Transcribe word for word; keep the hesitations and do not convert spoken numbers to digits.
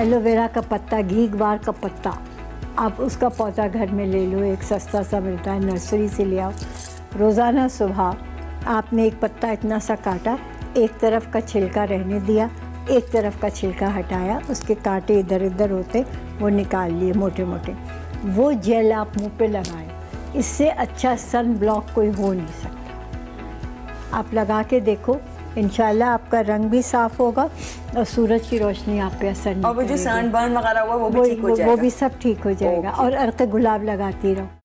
Aloe vera का पत्ता, घीगवार का पत्ता, आप उसका पौधा घर में ले लो, एक सस्ता सा मिलता है, नर्सरी से ले आओ। रोज़ाना सुबह आपने एक पत्ता इतना सा काटा, एक तरफ का छिलका रहने दिया, एक तरफ का छिलका हटाया, उसके कांटे इधर उधर होते वो निकाल लिए मोटे मोटे, वो जेल आप मुंह पे लगाएं। इससे अच्छा सन ब्लॉक कोई हो नहीं सकता। आप लगा के देखो, इंशाल्लाह आपका रंग भी साफ़ होगा और सूरज की रोशनी आप पे असर नहीं करेगी। और वो जो सन बर्न वगैरह हुआ वो भी ठीक हो जाएगा, वो भी सब ठीक हो जाएगा। और अर्क गुलाब लगाती रहो।